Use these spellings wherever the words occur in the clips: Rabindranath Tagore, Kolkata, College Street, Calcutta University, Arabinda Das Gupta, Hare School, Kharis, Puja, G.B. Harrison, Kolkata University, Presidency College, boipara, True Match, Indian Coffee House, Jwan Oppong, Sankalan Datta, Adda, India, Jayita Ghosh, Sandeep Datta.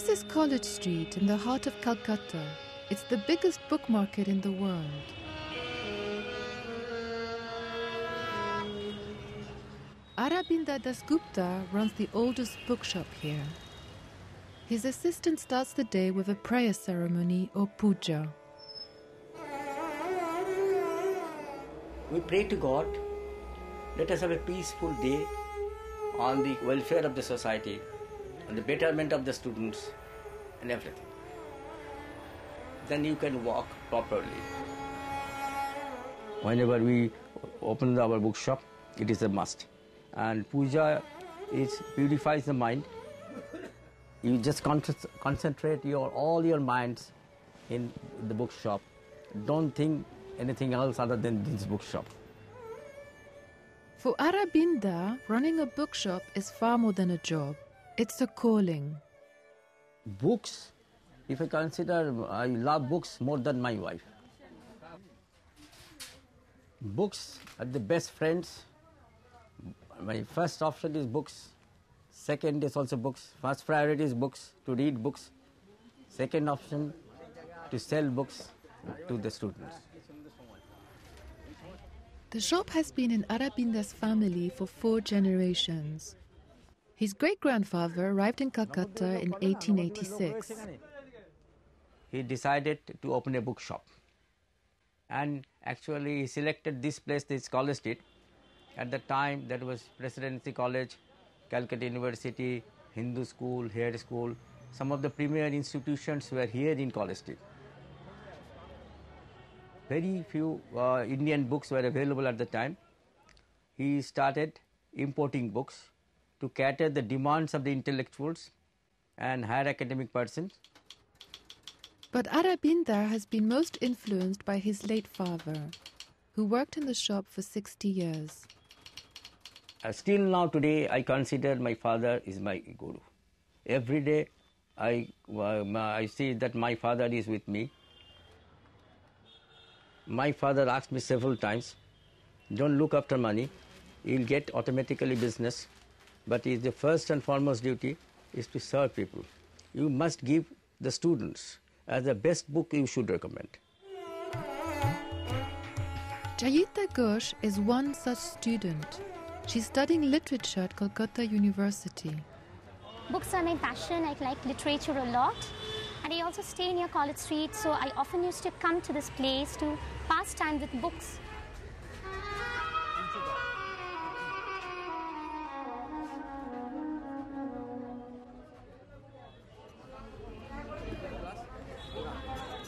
This is College Street in the heart of Calcutta. It's the biggest book market in the world. Arabinda Das Gupta runs the oldest bookshop here. His assistant starts the day with a prayer ceremony or puja. We pray to God, let us have a peaceful day on the welfare of the society, on the betterment of the students and everything. Then you can walk properly. Whenever we open our bookshop, it is a must. And puja, it purifies the mind. You just concentrate all your minds in the bookshop. Don't think anything else other than this bookshop. For Arabinda, running a bookshop is far more than a job. It's a calling. Books, if I consider, I love books more than my wife. Books are the best friends. My first option is books. Second is also books. First priority is books, to read books. Second option, to sell books to the students. The shop has been in Arabinda's family for 4 generations. His great-grandfather arrived in Calcutta in 1886. He decided to open a bookshop. And actually, he selected this place, this College Street. At the time, that was Presidency College, Calcutta University, Hindu School, Hare School. Some of the premier institutions were here in College Street. Very few Indian books were available at the time. He started importing books to cater the demands of the intellectuals and higher academic persons. But Arabinda has been most influenced by his late father, who worked in the shop for 60 years. Still now today, I consider my father is my guru. Every day, I see that my father is with me. My father asked me several times, don't look after money, you'll get automatically business. But the first and foremost duty is to serve people. You must give the students as the best book you should recommend. Jayita Ghosh is one such student. She's studying literature at Kolkata University. Books are my passion. I like literature a lot. And I also stay near College Street, so I often used to come to this place to pass time with books.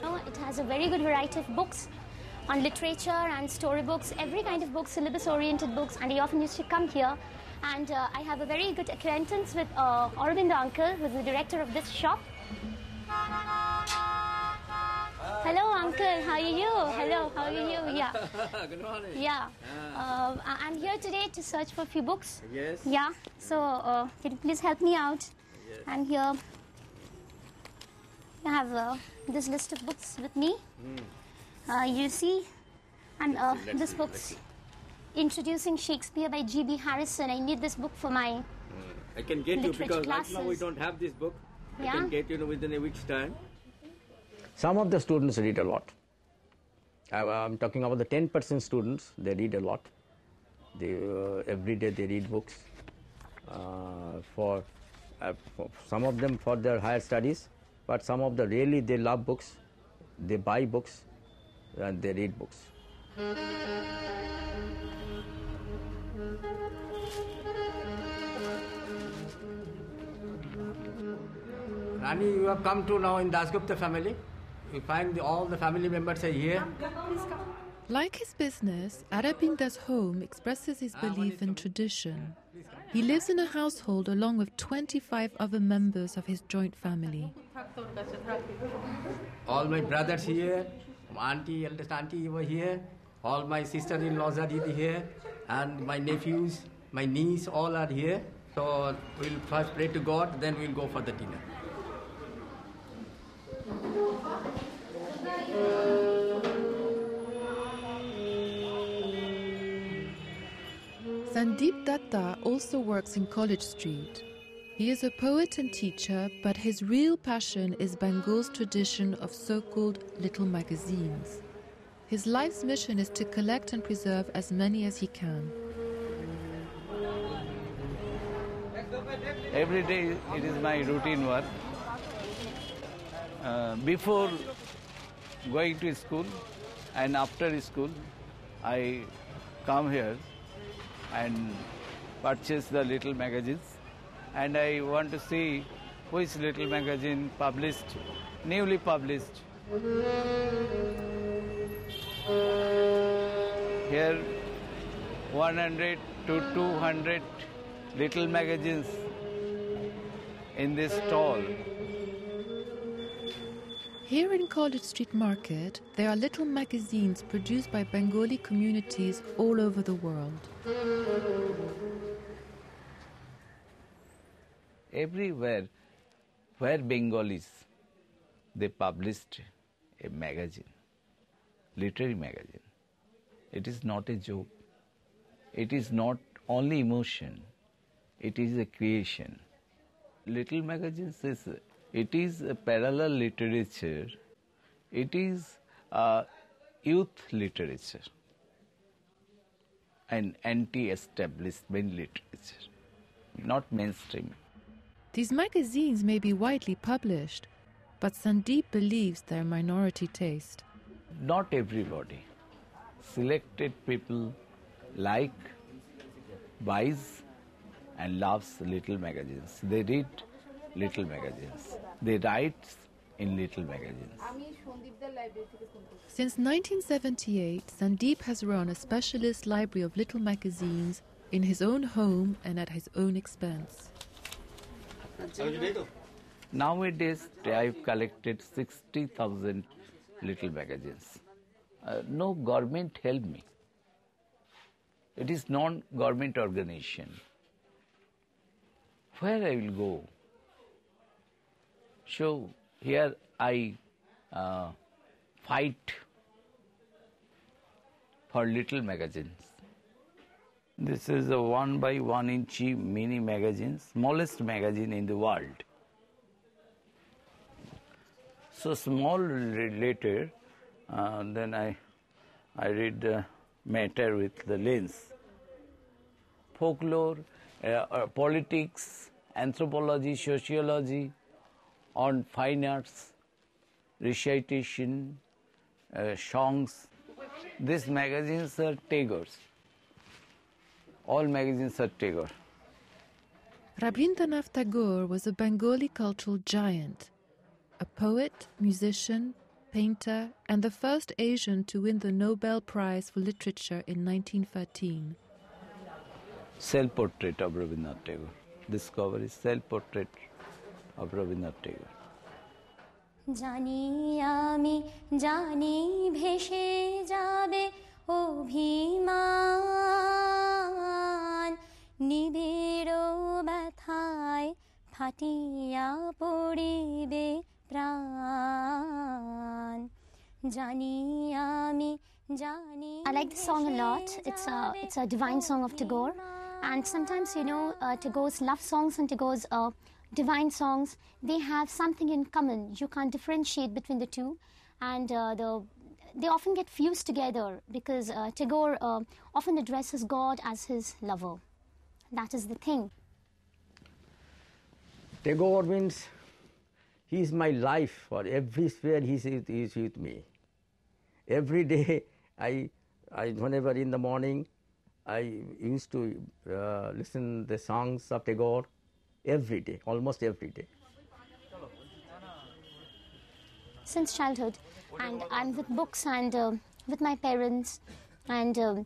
Oh, it has a very good variety of books on literature and storybooks, every kind of books, syllabus-oriented books, and I often used to come here. And I have a very good acquaintance with Arabinda uncle, who is the director of this shop. Hello, uncle. How are you? Hello. How are you? Yeah. Good morning. Yeah. I'm here today to search for a few books. Yes. Yeah. So, can you please help me out? Yes. I'm here. I have this list of books with me. Mm. You see, and this book's Introducing Shakespeare by G.B. Harrison. I need this book for my I can get you, because right now we don't have this book. I can get you within a week's time. Some of the students read a lot. I'm talking about the 10% students. They read a lot. They every day they read books. For some of them for their higher studies, but some of them really they love books. They buy books. And they read books. Rani, you have come to now in Das Gupta family. You find all the family members are here. Like his business, Arabinda's home expresses his belief in tradition. He lives in a household along with 25 other members of his joint family. All my brothers here. Auntie, eldest auntie were here, all my sister-in-laws are here, and my nephews, my niece, all are here. So we'll first pray to God, then we'll go for the dinner. Sandeep Datta also works in College Street. He is a poet and teacher, but his real passion is Bengal's tradition of so-called little magazines. His life's mission is to collect and preserve as many as he can. Every day it is my routine work. Before going to school and after school, I come here and purchase the little magazines. And I want to see which little magazine published, newly published. Here 100 to 200 little magazines in this stall. Here in College Street Market, there are little magazines produced by Bengali communities all over the world. Everywhere where Bengalis, they published a magazine, literary magazine. It is not a joke. It is not only emotion. It is a creation. Little magazines is a parallel literature. It is a youth literature, an anti-establishment literature, not mainstream. These magazines may be widely published, but Sandeep believes they're minority taste. Not everybody. Selected people like, buys and loves little magazines. They read little magazines. They write in little magazines. Since 1978, Sandeep has run a specialist library of little magazines in his own home and at his own expense. Nowadays, I've collected 60,000 little magazines. No government helped me. It is non-government organization. Where I will go? So here I fight for little magazines. This is a 1 by 1 inch mini magazine, smallest magazine in the world. So small later, then I read the matter with the lens. Folklore, politics, anthropology, sociology, on fine arts, recitation, songs. These magazines are Tagore's. All magazines are Tagore. Rabindranath Tagore was a Bengali cultural giant, a poet, musician, painter, and the first Asian to win the Nobel Prize for Literature in 1913. Self-portrait of Rabindranath Tagore. Discovery self-portrait of Rabindranath Tagore. Jani ami, jani bheshe jabe obhiman nibiro bathai phatiya poribe pran jani ami jani. I like this song a lot. It's a divine song of Tagore, and sometimes Tagore's love songs and Tagore's divine songs, they have something in common. You can't differentiate between the two, and they often get fused together because Tagore often addresses God as his lover. That is the thing. Tagore means he is my life, or everywhere he is with me. Every day, whenever in the morning, I used to listen the songs of Tagore every day, almost every day. Since childhood, and I'm with books and with my parents, and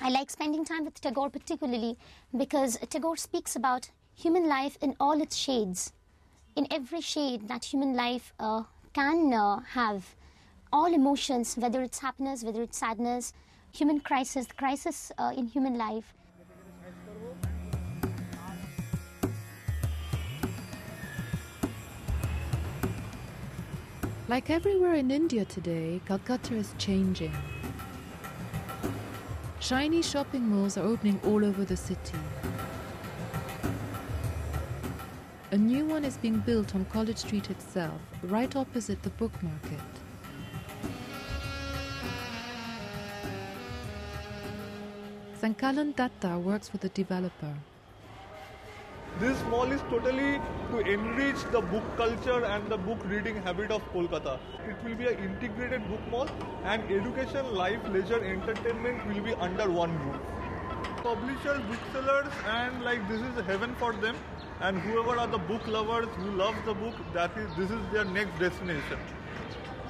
I like spending time with Tagore particularly because Tagore speaks about human life in all its shades, in every shade that human life can have, all emotions, whether it's happiness, whether it's sadness, human crisis, the crisis in human life. Like everywhere in India today, Calcutta is changing. Shiny shopping malls are opening all over the city. A new one is being built on College Street itself, right opposite the book market. Sankalan Datta works with a developer. This mall is totally to enrich the book culture and the book reading habit of Kolkata. It will be an integrated book mall, and education, life, leisure, entertainment will be under one roof. Publishers, booksellers, and this is heaven for them. And whoever are the book lovers who love the book, this is their next destination.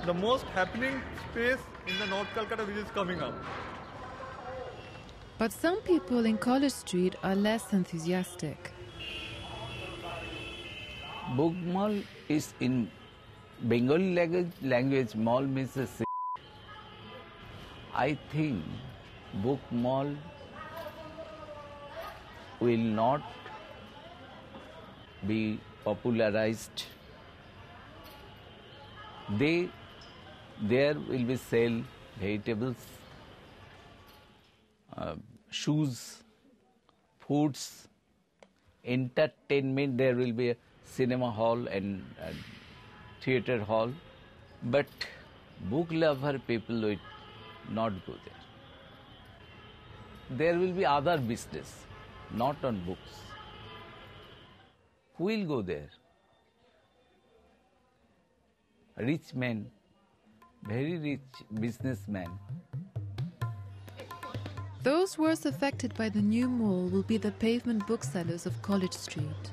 The most happening space in the North Kolkata which is coming up. But some people in College Street are less enthusiastic. Book mall is in Bengali language mall means a city. I think book mall will not be popularized. There will be sell vegetables, shoes, foods, entertainment. There will be a cinema hall and theater hall, but book lover people will not go there. There will be other business, not on books. Who will go there? Rich men, very rich businessmen. Those worst affected by the new mall will be the pavement booksellers of College Street.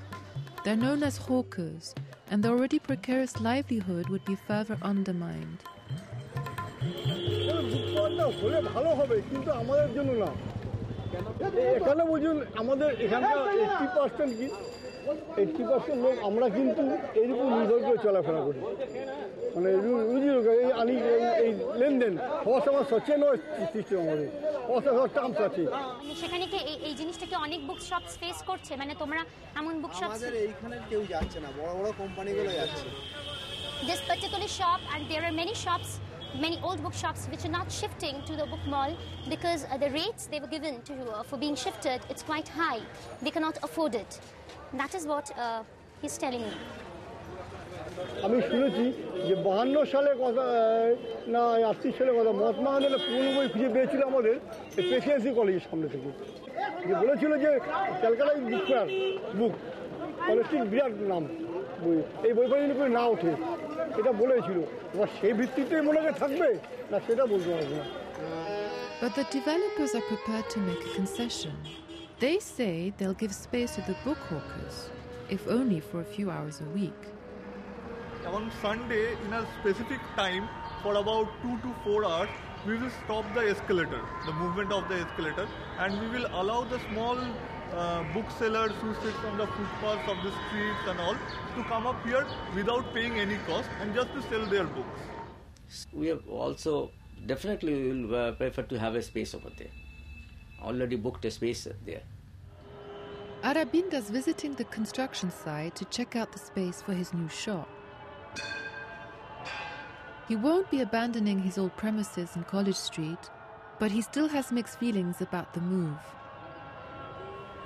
They're known as hawkers, and their already precarious livelihood would be further undermined. This particular shop, and there are many shops, many old bookshops which are not shifting to the book mall because the rates they were given to for being shifted, it's quite high. They cannot afford it. That is what he's telling me. But the developers are prepared to make a concession. They say they'll give space to the book hawkers, if only for a few hours a week. On Sunday, in a specific time, for about 2 to 4 hours, we will stop the escalator, the movement of the escalator, and we will allow the small booksellers who sit on the footpaths of the streets and all to come up here without paying any cost and just to sell their books. We have also definitely will prefer to have a space over there. Already booked a space there. Arabinda's visiting the construction site to check out the space for his new shop. He won't be abandoning his old premises in College Street, but he still has mixed feelings about the move.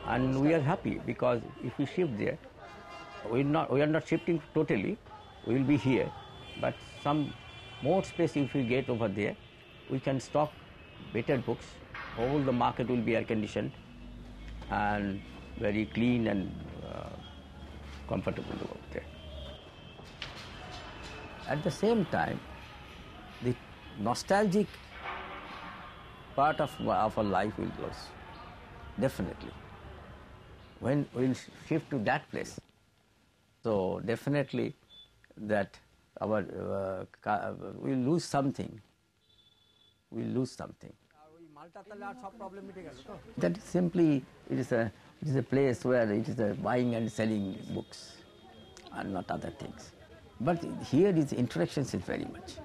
And we are happy because if we shift there, we are not shifting totally. We will be here, but some more space if we get over there, we can stock better books. All the market will be air-conditioned and very clean and comfortable to work there. At the same time, the nostalgic part of our life will go, definitely. When we'll shift to that place, so definitely that we'll lose something. We'll lose something. That is simply, it is a place where it is a buying and selling books and not other things. But here the interactions is very much.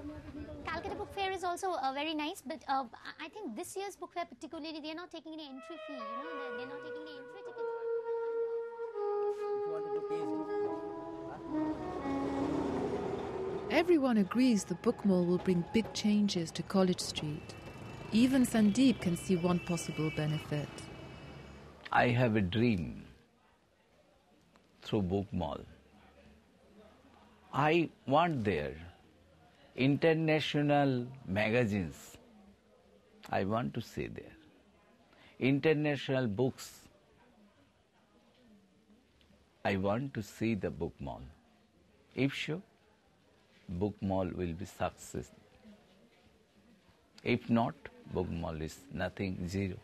Calcutta Book Fair is also very nice, but I think this year's book fair particularly, they are not taking any entry fee, they're not taking any entry ticket. Everyone agrees the book mall will bring big changes to College Street. Even Sandeep can see one possible benefit. I have a dream through book mall. I want there international magazines. I want to see there international books. I want to see the book mall. If so, book mall will be successful. If not, book mall is nothing, zero.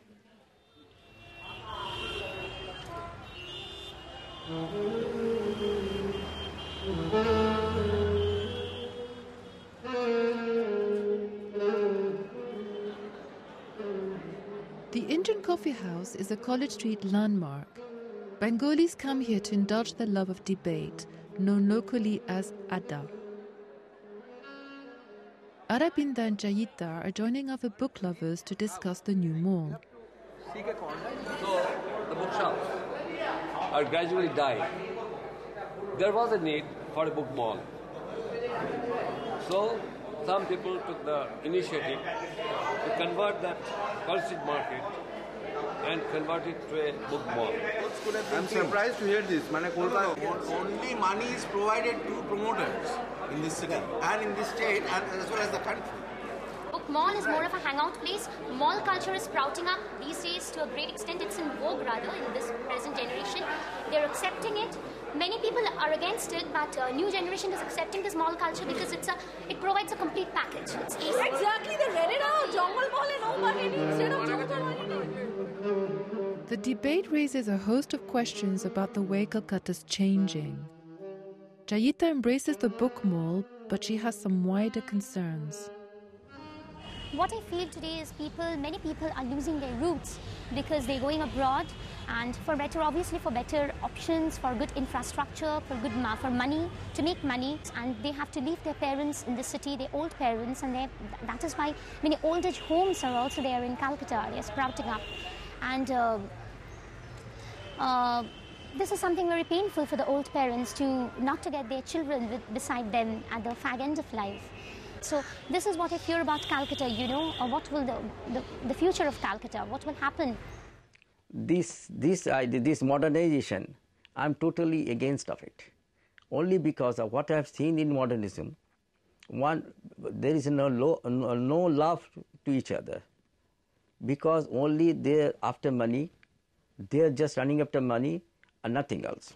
The Indian Coffee House is a College Street landmark. Bengalis come here to indulge their love of debate, known locally as Adda. Arabinda and Jayita are joining other book lovers to discuss the new mall. So the bookshops are gradually dying. There was a need for a book mall. So some people took the initiative to convert that College Street market and convert it to a book mall. I'm surprised to hear this. Only money is provided to promoters in this city and in this state and as well as the country. Book mall is more of a hangout place. Mall culture is sprouting up these days to a great extent. It's in vogue rather in this present generation. They're accepting it. Many people are against it, but new generation is accepting this mall culture because it provides a complete package. It's easy. Exactly, they read it out. Jungle Mall and Omar instead of Jungle. The debate raises a host of questions about the way Calcutta's changing. Jayita embraces the book mall, but she has some wider concerns. What I feel today is many people are losing their roots because they're going abroad, and for better, obviously, for better options, for good infrastructure, for money, to make money, and they have to leave their parents in the city, their old parents, and that is why many old age homes are also there in Calcutta. They're sprouting up, and this is something very painful for the old parents not to get their children beside them at the fag end of life. So this is what I fear about Calcutta, or what will the future of Calcutta, what will happen? This modernization, I'm totally against of it. Only because of what I've seen in modernism, there is no love to each other. Because only they're after money, they're just running after money and nothing else.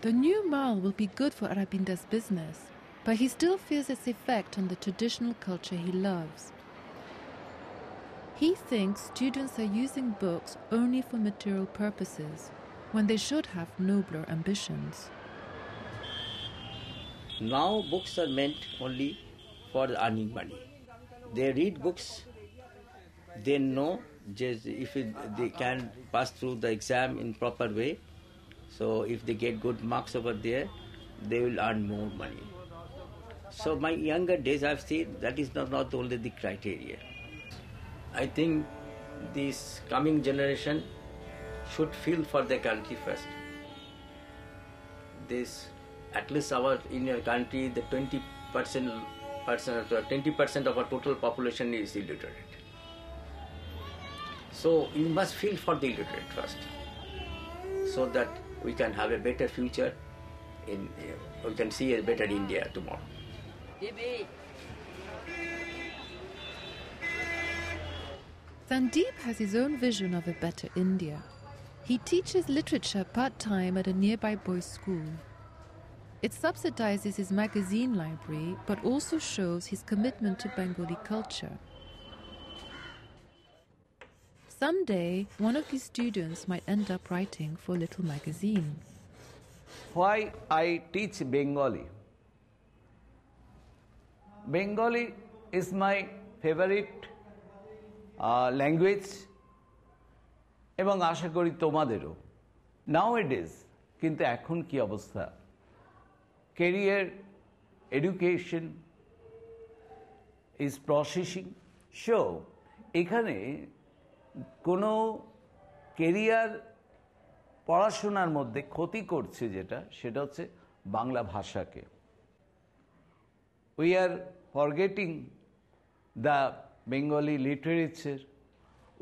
The new mall will be good for Arabinda's business, but he still fears its effect on the traditional culture he loves. He thinks students are using books only for material purposes, when they should have nobler ambitions. Now books are meant only for earning money. They read books, they know just they can pass through the exam in proper way. So if they get good marks over there, they will earn more money. So my younger days, I've seen that is not only the criteria. I think this coming generation should feel for their country first. At least in your country, the 20% of our total population is illiterate. So you must feel for the illiterate first, so that we can have a better future. We can see a better India tomorrow. Sandeep has his own vision of a better India. He teaches literature part-time at a nearby boys' school. It subsidizes his magazine library, but also shows his commitment to Bengali culture. Someday, one of his students might end up writing for a little magazine. Why I teach Bengali? Bengali is my favorite language. Ebong asha kori tomadero. Nowadays, kintu ekhon ki obostha? Career, education is processing. So, ekhane kono career পড়াশোনার মধ্যে ক্ষতি করছে সেটা হচ্ছে বাংলা ভাষাকে। We are forgetting the Bengali literature.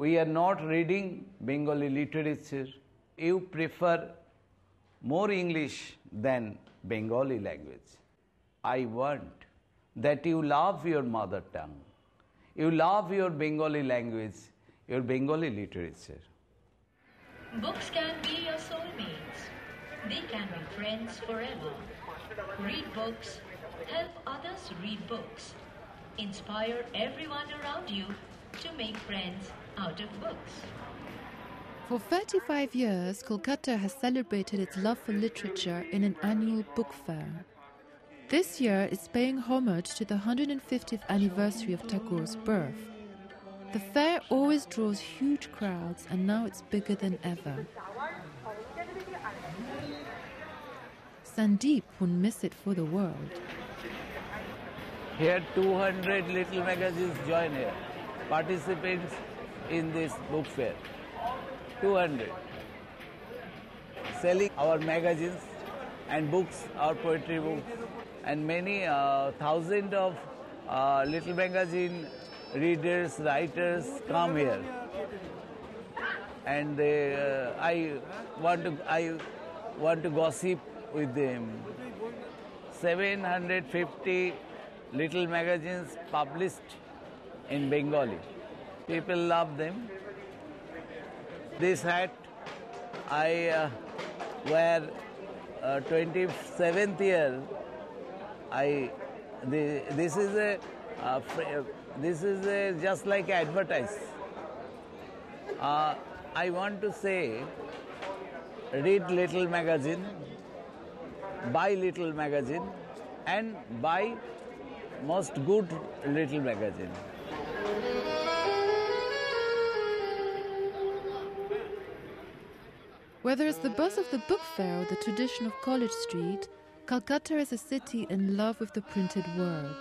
We are not reading Bengali literature. You prefer more English than Bengali language. I want that you love your mother tongue. You love your Bengali language, your Bengali literature. Books can be your soulmates. They can be friends forever. Read books, help others read books. Inspire everyone around you to make friends out of books. For 35 years, Kolkata has celebrated its love for literature in an annual book fair. This year is paying homage to the 150th anniversary of Tagore's birth. The fair always draws huge crowds, and now it's bigger than ever. Sandeep wouldn't miss it for the world. Here 200 little magazines join here, participants in this book fair. 200. Selling our magazines and books, our poetry books, and many thousands of little magazine readers, writers come here. And I want to gossip with them. 750 little magazines published in Bengali. People love them. This hat I wear 27th year. This is just like advertise. I want to say, read little magazine, buy little magazine, and buy most good little magazine. Whether it's the buzz of the book fair or the tradition of College Street, Calcutta is a city in love with the printed word.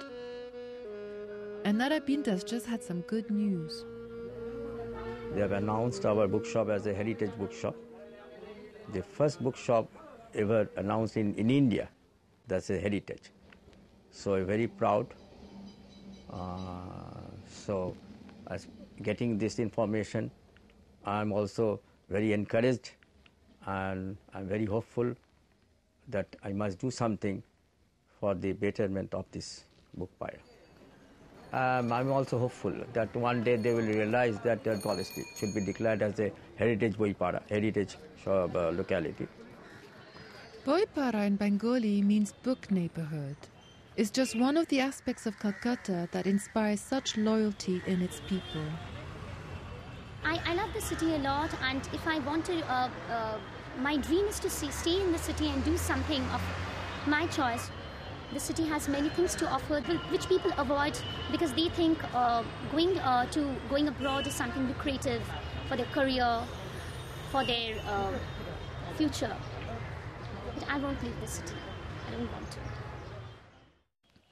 And Arabinda's just had some good news. They have announced our bookshop as a heritage bookshop. The first bookshop ever announced in India, that's a heritage. So I'm very proud. So as getting this information, I'm also very encouraged, and I'm very hopeful that I must do something for the betterment of this book fair. I'm also hopeful that one day they will realize that their College Street should be declared as a heritage boipara, heritage locality. Boipara in Bengali means book neighborhood. It's just one of the aspects of Calcutta that inspires such loyalty in its people. I love the city a lot, and if I want to, my dream is to stay in the city and do something of my choice. The city has many things to offer, which people avoid because they think going abroad is something lucrative for their career, for their future. But I won't leave the city. I don't want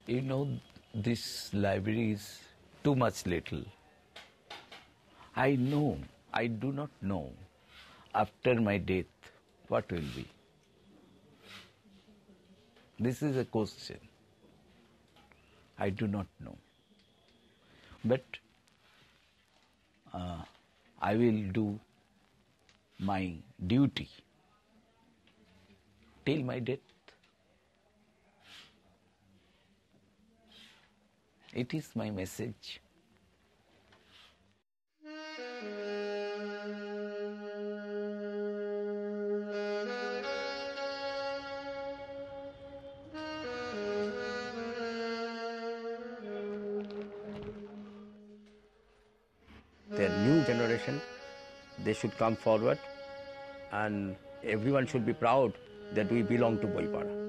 to. You know, this library is too much little. I know, I do not know after my death what will be. This is a question. I do not know. But I will do my duty till my death. It is my message. They should come forward, and everyone should be proud that we belong to Boipara.